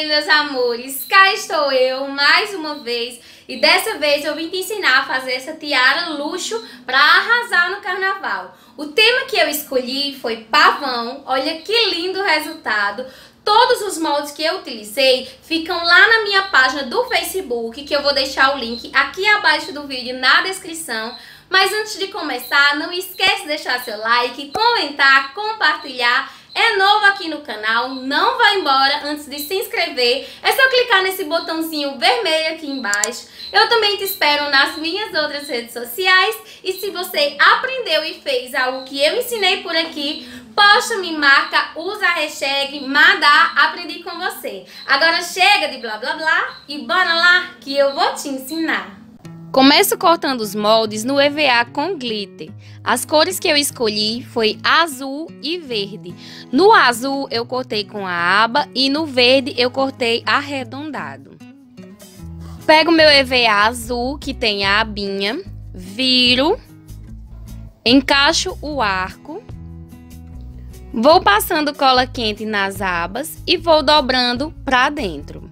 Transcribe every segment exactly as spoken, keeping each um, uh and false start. bem, meus amores? Cá estou eu mais uma vez e dessa vez eu vim te ensinar a fazer essa tiara luxo para arrasar no carnaval. O tema que eu escolhi foi pavão. Olha que lindo resultado! Todos os moldes que eu utilizei ficam lá na minha página do Facebook, que eu vou deixar o link aqui abaixo do vídeo na descrição. Mas antes de começar, não esquece de deixar seu like, comentar, compartilhar. É novo aqui no canal, não vá embora antes de se inscrever. É só clicar nesse botãozinho vermelho aqui embaixo. Eu também te espero nas minhas outras redes sociais. E se você aprendeu e fez algo que eu ensinei por aqui, posta, me marca, usa a hashtag Madá, aprendi com você. Agora chega de blá blá blá e bora lá que eu vou te ensinar. Começo cortando os moldes no E V A com glitter. As cores que eu escolhi foi azul e verde. No azul eu cortei com a aba e no verde eu cortei arredondado. Pego meu E V A azul que tem a abinha, viro, encaixo o arco, vou passando cola quente nas abas e vou dobrando para dentro.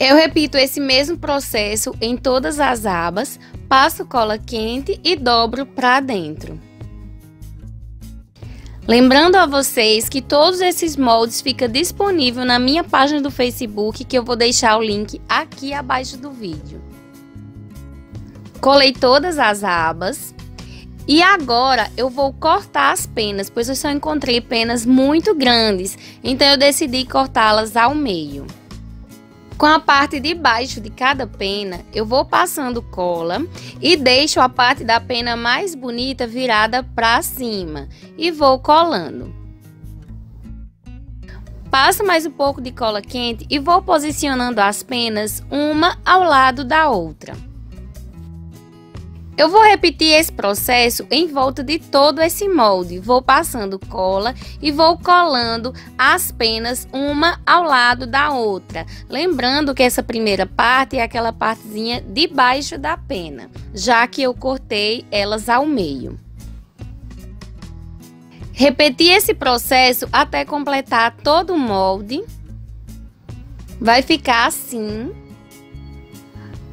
Eu repito esse mesmo processo em todas as abas, passo cola quente e dobro para dentro. Lembrando a vocês que todos esses moldes ficam disponíveis na minha página do Facebook, que eu vou deixar o link aqui abaixo do vídeo. Colei todas as abas e agora eu vou cortar as penas, pois eu só encontrei penas muito grandes, então eu decidi cortá-las ao meio. Com a parte de baixo de cada pena, eu vou passando cola e deixo a parte da pena mais bonita virada para cima e vou colando. Passo mais um pouco de cola quente e vou posicionando as penas uma ao lado da outra. Eu vou repetir esse processo em volta de todo esse molde. Vou passando cola e vou colando as penas uma ao lado da outra. Lembrando que essa primeira parte é aquela partezinha de baixo da pena, já que eu cortei elas ao meio. Repetir esse processo até completar todo o molde. Vai ficar assim.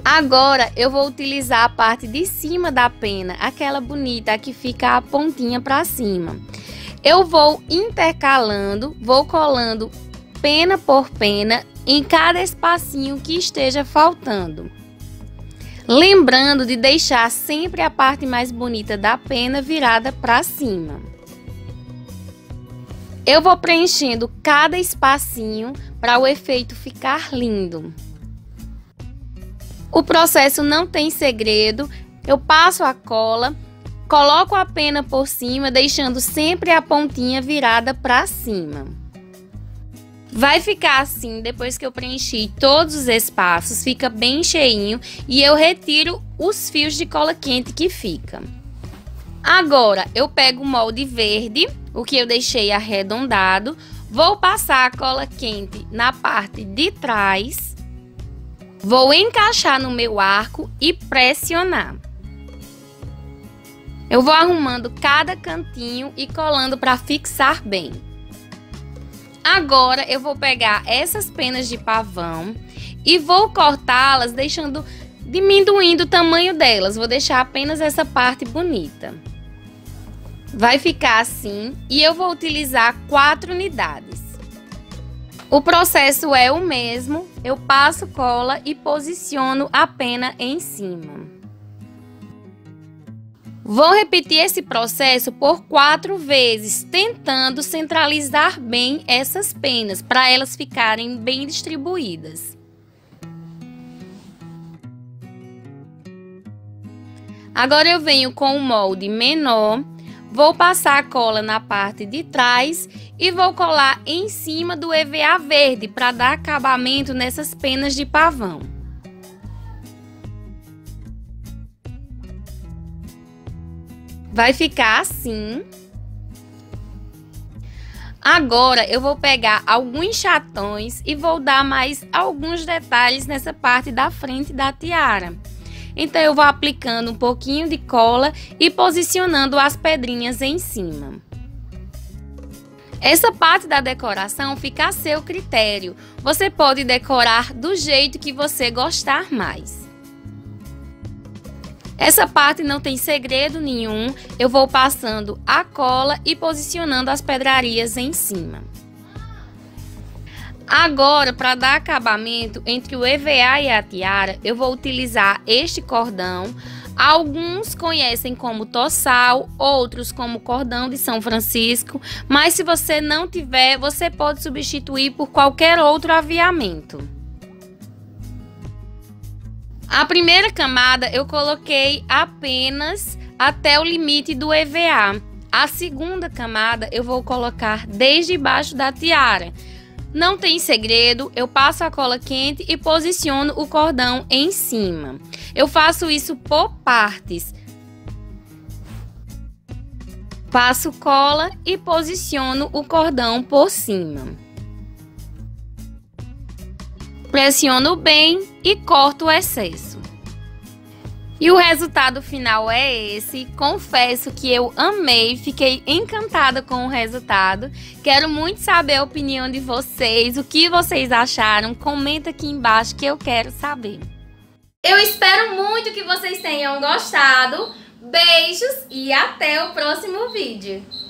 Agora eu vou utilizar a parte de cima da pena, aquela bonita que fica a pontinha para cima. Eu vou intercalando, vou colando pena por pena em cada espacinho que esteja faltando. Lembrando de deixar sempre a parte mais bonita da pena virada para cima. Eu vou preenchendo cada espacinho para o efeito ficar lindo. O processo não tem segredo, eu passo a cola, coloco a pena por cima, deixando sempre a pontinha virada para cima. Vai ficar assim, depois que eu preenchi todos os espaços, fica bem cheinho e eu retiro os fios de cola quente que fica. Agora, eu pego o molde verde, o que eu deixei arredondado, vou passar a cola quente na parte de trás. Vou encaixar no meu arco e pressionar. Eu vou arrumando cada cantinho e colando para fixar bem. Agora eu vou pegar essas penas de pavão e vou cortá-las, deixando diminuindo o tamanho delas. Vou deixar apenas essa parte bonita. Vai ficar assim e eu vou utilizar quatro unidades. O processo é o mesmo, eu passo cola e posiciono a pena em cima. Vou repetir esse processo por quatro vezes, tentando centralizar bem essas penas, para elas ficarem bem distribuídas. Agora eu venho com o molde menor. Vou passar a cola na parte de trás e vou colar em cima do E V A verde para dar acabamento nessas penas de pavão. Vai ficar assim. Agora eu vou pegar alguns chatões e vou dar mais alguns detalhes nessa parte da frente da tiara. Então, eu vou aplicando um pouquinho de cola e posicionando as pedrinhas em cima. Essa parte da decoração fica a seu critério. Você pode decorar do jeito que você gostar mais. Essa parte não tem segredo nenhum. Eu vou passando a cola e posicionando as pedrarias em cima. Agora, para dar acabamento entre o E V A e a tiara, eu vou utilizar este cordão. Alguns conhecem como tossal, outros como cordão de São Francisco, mas se você não tiver, você pode substituir por qualquer outro aviamento. A primeira camada eu coloquei apenas até o limite do E V A. A segunda camada eu vou colocar desde baixo da tiara. Não tem segredo, eu passo a cola quente e posiciono o cordão em cima. Eu faço isso por partes. Passo cola e posiciono o cordão por cima. Pressiono bem e corto o excesso. E o resultado final é esse. Confesso que eu amei, fiquei encantada com o resultado. Quero muito saber a opinião de vocês, o que vocês acharam. Comenta aqui embaixo que eu quero saber. Eu espero muito que vocês tenham gostado. Beijos e até o próximo vídeo.